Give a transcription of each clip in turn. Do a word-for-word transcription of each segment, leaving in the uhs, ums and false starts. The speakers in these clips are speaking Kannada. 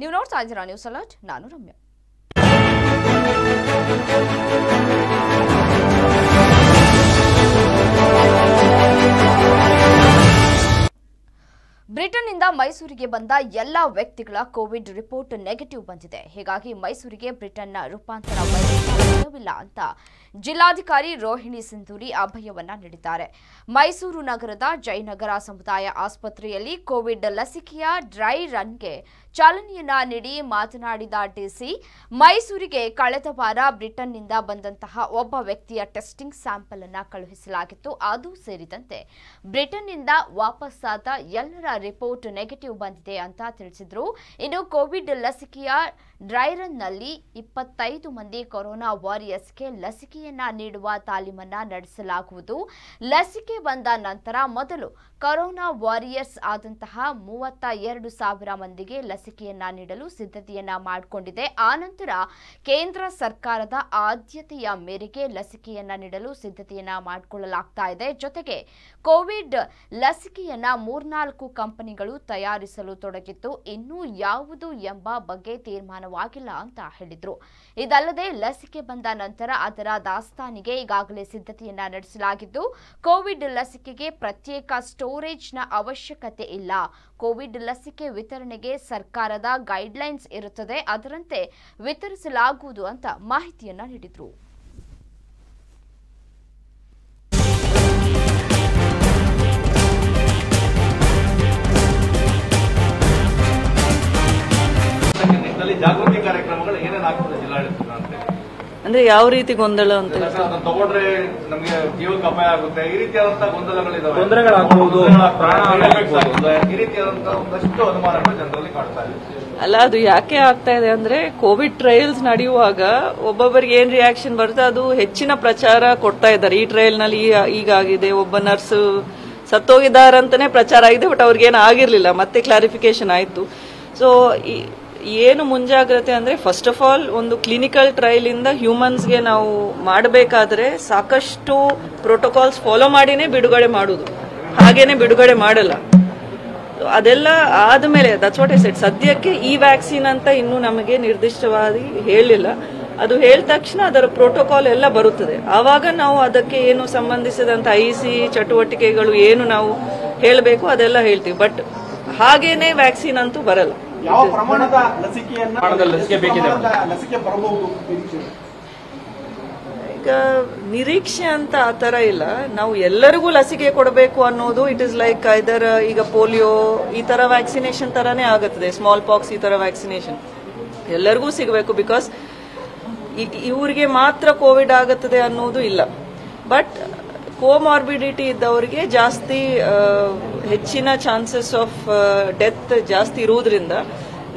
ನೀವು ನೋಡ್ತಾ ಇದ್ದೀರಾ ನ್ಯೂಸ್ ಅಲರ್ಟ್, ನಾನು ರಮ್ಯ. ಬ್ರಿಟನ್ನಿಂದ ಮೈಸೂರಿಗೆ ಬಂದ ಎಲ್ಲಾ ವ್ಯಕ್ತಿಗಳ ಕೋವಿಡ್ ರಿಪೋರ್ಟ್ ನೆಗೆಟಿವ್ ಬಂದಿದೆ. ಹೀಗಾಗಿ ಮೈಸೂರಿಗೆ ಬ್ರಿಟನ್ನ ರೂಪಾಂತರ ಬಯಸುವುದಿಲ್ಲ ಅಂತ ಜಿಲ್ಲಾಧಿಕಾರಿ ರೋಹಿಣಿ ಸಿಂಧೂರಿ ಅಭಯವನ್ನ ನೀಡಿದ್ದಾರೆ. ಮೈಸೂರು ನಗರದ ಜಯನಗರ ಸಮುದಾಯ ಆಸ್ಪತ್ರೆಯಲ್ಲಿ ಕೋವಿಡ್ ಲಸಿಕೆಯ ಡ್ರೈ ರನ್ಗೆ ಚಾಲನೆಯನ್ನ ನೀಡಿ ಮಾತನಾಡಿದ ಡಿಸಿ, ಮೈಸೂರಿಗೆ ಕಳೆದ ವಾರ ಬ್ರಿಟನ್ನಿಂದ ಬಂದಂತಹ ಒಬ್ಬ ವ್ಯಕ್ತಿಯ ಟೆಸ್ಟಿಂಗ್ ಸ್ಯಾಂಪಲ್ ಅನ್ನು ಕಳುಹಿಸಲಾಗಿತ್ತು. ಅದು ಸೇರಿದಂತೆ ಬ್ರಿಟನ್ನಿಂದ ವಾಪಸ್ಸಾದ ಎಲ್ಲರ ರಿಪೋರ್ಟ್ ನೆಗೆಟಿವ್ ಬಂದಿದೆ ಅಂತ ತಿಳಿಸಿದ್ರು. ಇನ್ನು ಕೋವಿಡ್ ಲಸಿಕೆಯ ಡ್ರೈ ರನ್ ನಲ್ಲಿ ಇಪ್ಪತ್ತೈದು ಮಂದಿ ಕೊರೋನಾ ವಾರಿಯರ್ಸ್ಗೆ ಲಸಿಕೆಯನ್ನ ನೀಡುವ ತಾಲೀಮನ್ನ ನಡೆಸಲಾಗುವುದು. ಲಸಿಕೆ ಬಂದ ನಂತರ ಮೊದಲು ಕೊರೋನಾ ವಾರಿಯರ್ಸ್ ಆದಂತಹ ಮೂವತ್ತ ಎರಡು ಸಾವಿರ ಮಂದಿಗೆ ಲಸಿಕೆಯನ್ನ ನೀಡಲು ಸಿದ್ಧತೆಯನ್ನ ಮಾಡಿಕೊಂಡಿದೆ. ಆನಂತರ ಕೇಂದ್ರ ಸರ್ಕಾರದ ಆದ್ಯತೆಯ ಮೇರೆಗೆ ಲಸಿಕೆಯನ್ನ ನೀಡಲು ಸಿದ್ಧತೆಯನ್ನ ಮಾಡಿಕೊಳ್ಳಲಾಗ್ತಾ ಇದೆ. ಜೊತೆಗೆ ಕೋವಿಡ್ ಲಸಿಕೆಯನ್ನ ಮೂರ್ನಾಲ್ಕು ಕಂಪನಿಗಳು ತಯಾರಿಸಲು ತೊಡಗಿತ್ತು. ಇನ್ನೂ ಯಾವುದು ಎಂಬ ಬಗ್ಗೆ ತೀರ್ಮಾನವಾಗಿಲ್ಲ ಅಂತ ಹೇಳಿದ್ರು. ಇದಲ್ಲದೆ ಲಸಿಕೆ ಬಂದ ನಂತರ ಅದರ ದಾಸ್ತಾನಿಗೆ ಈಗಾಗಲೇ ಸಿದ್ಧತೆಯನ್ನ ನಡೆಸಲಾಗಿದ್ದು, ಕೋವಿಡ್ ಲಸಿಕೆಗೆ ಪ್ರತ್ಯೇಕ ಸ್ಟೋರೇಜ್ನ ಅವಶ್ಯಕತೆ ಇಲ್ಲ. ಕೋವಿಡ್ ಲಸಿಕೆ ವಿತರಣೆಗೆ ಸರ್ಕಾರದ ಗೈಡ್ಲೈನ್ಸ್ ಇರುತ್ತದೆ, ಅದರಂತೆ ವಿತರಿಸಲಾಗುವುದು ಅಂತ ಮಾಹಿತಿಯನ್ನ ನೀಡಿದ್ರು. ಜಾಗೃತಿ ಕಾರ್ಯಕ್ರಮಗಳು ಏನೇನಾಗ್ತದೆ ಜಿಲ್ಲಾಡಳಿತ ಅಂತ ಅಂದ್ರೆ ಯಾವ ರೀತಿ ಗೊಂದಲ ಅಂತ ತಗೊಂಡ್ರೆ ನಮಗೆ ಜೀವಕ್ಕೆ ಅಪಾಯ ಆಗುತ್ತೆ, ಈ ರೀತಿಯಾದಂತಹ ಗೊಂದಲಗಳಿದಾವೆ, ಗೊಂದಲಗಳಾಗಬಹುದು, ಪ್ರಾಣ ಈ ರೀತಿಯಾದಂತಹ ಒಂದಷ್ಟು ಅನುಮಾನಗಳು ಜನರಲ್ಲಿ ಕಾಡ್ತಾ ಇದೆ. ಅಲ್ಲ, ಅದು ಯಾಕೆ ಆಗ್ತಾ ಇದೆ ಅಂದ್ರೆ ಕೋವಿಡ್ ಟ್ರಯಲ್ಸ್ ನಡೆಯುವಾಗ ಒಬ್ಬೊಬ್ಬರಿಗೆ ಏನ್ ರಿಯಾಕ್ಷನ್ ಬರುತ್ತೆ ಅದು ಹೆಚ್ಚಿನ ಪ್ರಚಾರ ಕೊಡ್ತಾ ಇದ್ದಾರೆ. ಈ ಟ್ರಯಲ್ ನಲ್ಲಿ ಈಗಾಗಿದೆ, ಒಬ್ಬ ನರ್ಸ್ ಸತ್ತೋಗಿದ್ದಾರಂತಾನೆ ಪ್ರಚಾರ ಆಗಿದೆ, ಬಟ್ ಅವ್ರಿಗೇನು ಆಗಿರ್ಲಿಲ್ಲ, ಮತ್ತೆ ಕ್ಲಾರಿಫಿಕೇಶನ್ ಆಯ್ತು. ಸೊ ಏನು ಮುಂಜಾಗ್ರತೆ ಅಂದ್ರೆ ಫಸ್ಟ್ ಆಫ್ ಆಲ್ ಒಂದು ಕ್ಲಿನಿಕಲ್ ಟ್ರಯಲ್ ಇಂದ ಹ್ಯೂಮನ್ಸ್ಗೆ ನಾವು ಮಾಡಬೇಕಾದ್ರೆ ಸಾಕಷ್ಟು ಪ್ರೋಟೋಕಾಲ್ಸ್ ಫಾಲೋ ಮಾಡಿನೇ ಬಿಡುಗಡೆ ಮಾಡುದು, ಹಾಗೇನೆ ಬಿಡುಗಡೆ ಮಾಡಲ್ಲ. ಅದೆಲ್ಲ ಆದಮೇಲೆ ದಟ್ಸ್ ವಾಟ್ ಐ ಸೆಡ್. ಸದ್ಯಕ್ಕೆ ಈ ವ್ಯಾಕ್ಸಿನ್ ಅಂತ ಇನ್ನೂ ನಮಗೆ ನಿರ್ದಿಷ್ಟವಾಗಿ ಹೇಳಿಲ್ಲ. ಅದು ಹೇಳಿದ ತಕ್ಷಣ ಅದರ ಪ್ರೋಟೋಕಾಲ್ ಎಲ್ಲ ಬರುತ್ತದೆ, ಆವಾಗ ನಾವು ಅದಕ್ಕೆ ಏನು ಸಂಬಂಧಿಸಿದಂತ ಐಸಿ ಚಟುವಟಿಕೆಗಳು ಏನು ನಾವು ಹೇಳಬೇಕು ಅದೆಲ್ಲ ಹೇಳ್ತೀವಿ. ಬಟ್ ಹಾಗೇನೆ ವ್ಯಾಕ್ಸಿನ್ ಅಂತೂ ಬರಲ್ಲ. ಯಾವ ಪ್ರಮಾಣದ ಲಸಿಕೆಯನ್ನು ಲಸಿಕೆ ಬೇಕಿದೆ, ಲಸಿಕೆ ಬರಬಹುದು ಈಗ ನಿರೀಕ್ಷೆ ಅಂತ ಆ ತರ ಇಲ್ಲ. ನಾವು ಎಲ್ಲರಿಗೂ ಲಸಿಕೆ ಕೊಡಬೇಕು ಅನ್ನೋದು ಇಟ್ ಇಸ್ ಲೈಕ್ ಐದರ್ ಈಗ ಪೋಲಿಯೋ ಈ ತರ ವ್ಯಾಕ್ಸಿನೇಷನ್ ತರಾನೇ ಆಗುತ್ತದೆ, ಸ್ಮಾಲ್ ಪಾಕ್ಸ್ ಈ ತರ ವ್ಯಾಕ್ಸಿನೇಷನ್ ಎಲ್ಲರಿಗೂ ಸಿಗಬೇಕು. ಬಿಕಾಸ್ ಇವ್ರಿಗೆ ಮಾತ್ರ ಕೋವಿಡ್ ಆಗುತ್ತದೆ ಅನ್ನೋದು ಇಲ್ಲ, ಬಟ್ ಕೋಮಾರ್ಬಿಡಿಟಿ ಇದ್ದವರಿಗೆ ಜಾಸ್ತಿ ಹೆಚ್ಚಿನ ಚಾನ್ಸಸ್ ಆಫ್ ಡೆತ್ ಜಾಸ್ತಿ ಇರುವುದರಿಂದ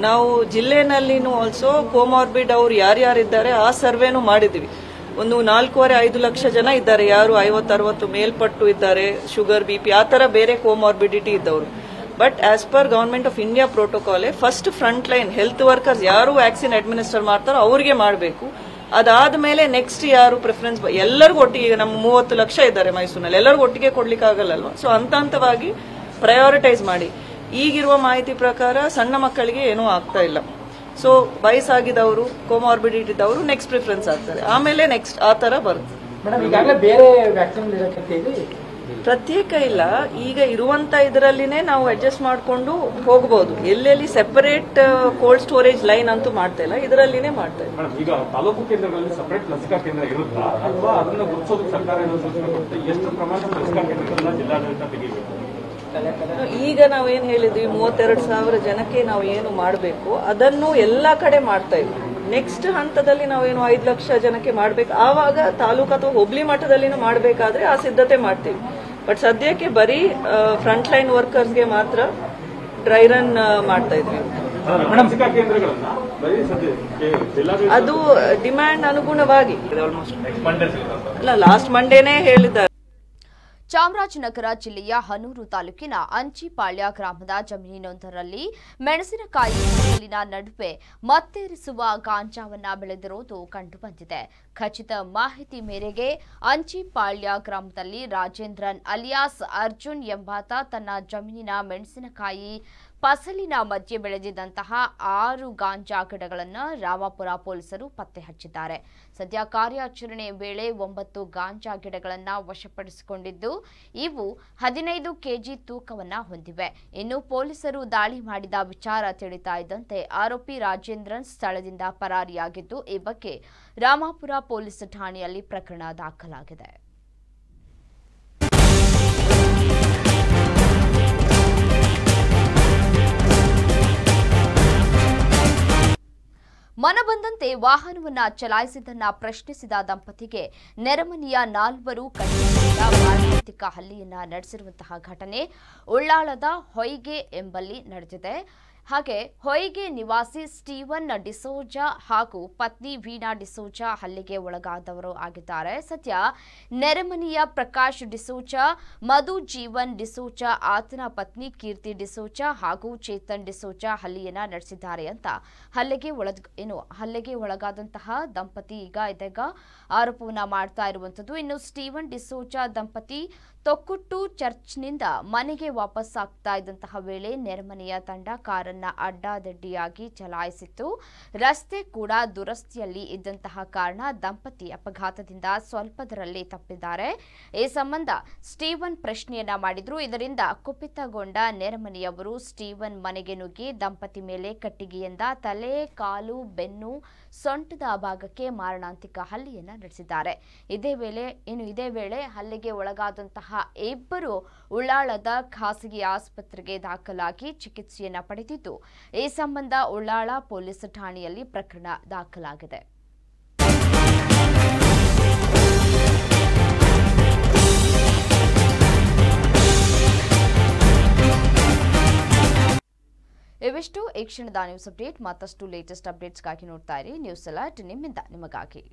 ನಾವು ಜಿಲ್ಲೆಯಲ್ಲಿನೂ ಆಲ್ಸೋ ಕೋಮಾರ್ಬಿಡ್ ಅವ್ರು ಯಾರ್ಯಾರಿದ್ದಾರೆ ಆ ಸರ್ವೇನೂ ಮಾಡಿದ್ವಿ. ಒಂದು ನಾಲ್ಕೂವರೆ ಐದು ಲಕ್ಷ ಜನ ಇದ್ದಾರೆ ಯಾರು ಐವತ್ತರವತ್ತು ಮೇಲ್ಪಟ್ಟು ಇದ್ದಾರೆ, ಶುಗರ್ ಬಿ ಪಿ ಆ ಥರ ಬೇರೆ ಕೋಮಾರ್ಬಿಡಿಟಿ ಇದ್ದವರು. But as per government of India protocol first front line health workers ಯಾರು ವ್ಯಾಕ್ಸಿನ್ ಅಡ್ಮಿನಿಸ್ಟರ್ ಮಾಡ್ತಾರೋ ಅವ್ರಿಗೆ ಮಾಡಬೇಕು. ಅದಾದ ಮೇಲೆ ನೆಕ್ಸ್ಟ್ ಯಾರು ಪ್ರಿಫರೆನ್ಸ್ ಎಲ್ಲರಿಗೂ ಒಟ್ಟಿಗೆ, ಈಗ ನಮ್ಮ ಮೂವತ್ತು ಲಕ್ಷ ಇದ್ದಾರೆ ಮೈಸೂರಿನಲ್ಲಿ, ಎಲ್ಲರಿಗೂ ಒಟ್ಟಿಗೆ ಕೊಡ್ಲಿಕ್ಕಾಗಲ್ಲಲ್ವಾ. ಸೊ ಹಂತ ಹಂತವಾಗಿ ಪ್ರಯಾರಿಟೈಸ್ ಮಾಡಿ. ಈಗಿರುವ ಮಾಹಿತಿ ಪ್ರಕಾರ ಸಣ್ಣ ಮಕ್ಕಳಿಗೆ ಏನೂ ಆಗ್ತಾ ಇಲ್ಲ. ಸೊ ವಯಸ್ಸಾಗಿದ್ದವರು ಕೋಮಾರ್ಬಿಡಿಟಿ ಇದ್ದವರು ನೆಕ್ಸ್ಟ್ ಪ್ರಿಫರೆನ್ಸ್ ಆಗ್ತಾರೆ, ಆಮೇಲೆ ನೆಕ್ಸ್ಟ್ ಆ ಥರ ಬರುತ್ತೆ. ಪ್ರತ್ಯೇಕ ಇಲ್ಲ, ಈಗ ಇರುವಂತ ಇದರಲ್ಲಿನೇ ನಾವು ಅಡ್ಜಸ್ಟ್ ಮಾಡಿಕೊಂಡು ಹೋಗಬಹುದು. ಎಲ್ಲೆಲ್ಲಿ ಸೆಪರೇಟ್ ಕೋಲ್ಡ್ ಸ್ಟೋರೇಜ್ ಲೈನ್ ಅಂತೂ ಮಾಡ್ತಾ ಇಲ್ಲ, ಇದರಲ್ಲಿನೇ ಮಾಡ್ತಾ ಇಲ್ಲ. ಈಗ ತಾಲೂಕು ಕೇಂದ್ರಗಳಲ್ಲಿ ಸೆಪರೇಟ್ ಲಸಿಕಾ ಕೇಂದ್ರ ಇರುತ್ತಾ ಅಥವಾ ಅದನ್ನ ಗುರುತಿಸೋದಕ್ಕೆ ಸರ್ಕಾರ ಎಷ್ಟು ಪ್ರಮಾಣದ ಲಸಿಕಾ ಕೇಂದ್ರಗಳನ್ನ ಜಿಲ್ಲಾಡಳಿತ ತೆಗೆಯಬೇಕು? ಈಗ ನಾವೇನ್ ಹೇಳಿದ್ವಿ, ಮೂವತ್ತೆರಡು ಸಾವಿರ ಜನಕ್ಕೆ ನಾವು ಏನು ಮಾಡಬೇಕು ಅದನ್ನು ಎಲ್ಲಾ ಕಡೆ ಮಾಡ್ತಾ ಇದ್ವಿ. ನೆಕ್ಸ್ಟ್ ಹಂತದಲ್ಲಿ ನಾವೇನು ಐದು ಲಕ್ಷ ಜನಕ್ಕೆ ಮಾಡ್ಬೇಕು, ಆವಾಗ ತಾಲೂಕು ಅಥವಾ ಹೋಬಳಿ ಮಟ್ಟದಲ್ಲಿನೂ ಮಾಡಬೇಕಾದ್ರೆ ಆ ಸಿದ್ಧತೆ ಮಾಡ್ತೀವಿ. ಬಟ್ ಸದ್ಯಕ್ಕೆ ಬರೀ ಫ್ರಂಟ್ ಲೈನ್ ವರ್ಕರ್ಸ್ಗೆ ಮಾತ್ರ ಡ್ರೈ ರನ್ ಮಾಡ್ತಾ ಇದ್ವಿ. ಅದು ಡಿಮ್ಯಾಂಡ್ ಅನುಗುಣವಾಗಿ ಅಲ್ಲ, ಲಾಸ್ಟ್ ಮಂಡೇನೆ ಹೇಳಿದ್ದಾರೆ. ಚಾಮರಾಜನಗರ ಜಿಲ್ಲೆಯ ಹನೂರು ತಾಲೂಕಿನ ಅಂಚಿಪಾಳ್ಯ ಗ್ರಾಮದ ಜಮೀನಿನೊಂದರಲ್ಲಿ ಮೆಣಸಿನಕಾಯಿ ಹುಲ್ಲಿನ ನಡುವೆ ಮತ್ತೇರಿಸುವ ಗಾಂಜಾವನ್ನು ಬೆಳೆದಿರುವುದು ಕಂಡುಬಂದಿದೆ. ಖಚಿತ ಮಾಹಿತಿ ಮೇರೆಗೆ ಅಂಚಿಪಾಳ್ಯ ಗ್ರಾಮದಲ್ಲಿ ರಾಜೇಂದ್ರನ್ ಅಲಿಯಾಸ್ ಅರ್ಜುನ್ ಎಂಬಾತ ತನ್ನ ಜಮೀನಿನ ಮೆಣಸಿನಕಾಯಿ ಫಸಲಿನ ಮಧ್ಯೆ ಬೆಳೆದಿದ್ದಂತಹ ಆರು ಗಾಂಜಾ ಗಿಡಗಳನ್ನು ರಾಮಾಪುರ ಪೊಲೀಸರು ಪತ್ತೆ ಹಚ್ಚಿದ್ದಾರೆ. ಸದ್ಯ ಕಾರ್ಯಾಚರಣೆ ವೇಳೆ ಒಂಬತ್ತು ಗಾಂಜಾ ಗಿಡಗಳನ್ನು ವಶಪಡಿಸಿಕೊಂಡಿದ್ದು ಇವು ಹದಿನೈದು ಕೆಜಿ ತೂಕವನ್ನು ಹೊಂದಿವೆ. ಇನ್ನು ಪೊಲೀಸರು ದಾಳಿ ಮಾಡಿದ ವಿಚಾರ ತಿಳಿತಾ ಇದ್ದಂತೆ ಆರೋಪಿ ರಾಜೇಂದ್ರನ್ ಸ್ಥಳದಿಂದ ಪರಾರಿಯಾಗಿದ್ದು ಈ ಬಗ್ಗೆ ರಾಮಾಪುರ ಪೊಲೀಸ್ ಠಾಣೆಯಲ್ಲಿ ಪ್ರಕರಣ ದಾಖಲಾಗಿದೆ. ಮನಬಂದಂತೆ ವಾಹನವನ್ನು ಚಲಾಯಿಸಿದ್ದನ್ನ ಪ್ರಶ್ನಿಸಿದ ದಂಪತಿಗೆ ನೆರಮನೆಯ ನಾಲ್ವರು ಕಣ್ಣಿಯಿಂದ ಮಾರಣಾಂತಿಕ ಹಲ್ಲೆಯನ್ನ ನಡೆಸಿರುವಂತಹ ಘಟನೆ ಉಳ್ಳಾಳದ ಹೊಯ್ಗೆ ಎಂಬಲ್ಲಿ ನಡೆದಿದೆ. ಹಾಗೆ ಹೊಯ್ಗೆ ನಿವಾಸಿ ಸ್ಟೀವನ್ ಡಿಸೋಜಾ ಹಾಗೂ ಪತ್ನಿ ವೀಣಾ ಡಿಸೋಜಾ ಹಲ್ಲೆಗೆ ಒಳಗಾದವರು ಆಗಿದ್ದಾರೆ. ಸದ್ಯ ನೆರೆಮನೆಯ ಪ್ರಕಾಶ್ ಡಿಸೋಜಾ, ಮಧು ಜೀವನ್ ಡಿಸೋಜಾ, ಆತನ ಪತ್ನಿ ಕೀರ್ತಿ ಡಿಸೋಜಾ ಹಾಗೂ ಚೇತನ್ ಡಿಸೋಜಾ ಹಲ್ಲೆಯನ್ನ ನಡೆಸಿದ್ದಾರೆ ಅಂತ ಹಲ್ಲೆಗೆ ಒಳ ಏನು ಹಲ್ಲೆಗೆ ಒಳಗಾದಂತಹ ದಂಪತಿ ಈಗ ಇದೀಗ ಆರೋಪವನ್ನ ಮಾಡ್ತಾ ಇರುವಂಥದ್ದು. ಇನ್ನು ಸ್ಟೀವನ್ ಡಿಸೋಜಾ ದಂಪತಿ ತೊಕ್ಕುಟ್ಟು ಚರ್ಚ್ನಿಂದ ಮನೆಗೆ ವಾಪಸ್ ಆಗ್ತಾ ಇದ್ದಂತಹ ವೇಳೆ ನೆರೆಮನೆಯ ತಂಡ ಕಾರನ್ನ ಅಡ್ಡಾದಡ್ಡಿಯಾಗಿ ಚಲಾಯಿಸಿತ್ತು. ರಸ್ತೆ ಕೂಡ ದುರಸ್ತಿಯಲ್ಲಿ ಇದ್ದಂತಹ ಕಾರಣ ದಂಪತಿ ಅಪಘಾತದಿಂದ ಸ್ವಲ್ಪದರಲ್ಲಿ ತಪ್ಪಿದ್ದಾರೆ. ಈ ಸಂಬಂಧ ಸ್ಟೀವನ್ ಪ್ರಶ್ನೆಯನ್ನ ಮಾಡಿದ್ರು. ಇದರಿಂದ ಕುಪಿತಗೊಂಡ ನೆರೆಮನೆಯವರು ಸ್ಟೀವನ್ ಮನೆಗೆ ನುಗ್ಗಿ ದಂಪತಿ ಮೇಲೆ ಕಟ್ಟಿಗೆಯಿಂದ ತಲೆ, ಕಾಲು, ಬೆನ್ನು, ಸೊಂಟದ ಭಾಗಕ್ಕೆ ಮಾರಣಾಂತಿಕ ಹಲ್ಲೆಯನ್ನ ನಡೆಸಿದ್ದಾರೆ. ಇದೇ ವೇಳೆ ಇನ್ನು ಇದೇ ವೇಳೆ ಹಲ್ಲೆಗೆ ಒಳಗಾದಂತಹ ಇಬ್ಬರು ಉಳ್ಳಾಳದ ಖಾಸಗಿ ಆಸ್ಪತ್ರೆಗೆ ದಾಖಲಾಗಿ ಚಿಕಿತ್ಸೆಯನ್ನ ಪಡೆದಿದ್ದು ಈ ಸಂಬಂಧ ಉಳ್ಳಾಳ ಪೊಲೀಸ್ ಠಾಣೆಯಲ್ಲಿ ಪ್ರಕರಣ ದಾಖಲಾಗಿದೆ. ಇವಿಷ್ಟು ಈ ಕ್ಷಣದ ನ್ಯೂಸ್ ಅಪ್ಡೇಟ್. ಮತ್ತಷ್ಟು ಲೇಟೆಸ್ಟ್ ಅಪ್ಡೇಟ್ಸ್ಗಾಗಿ ನೋಡ್ತಾ ಇರಿ ನ್ಯೂಸ್ ಅಲರ್ಟ್, ನಿಮ್ಮಿಂದ ನಿಮಗಾಗಿ.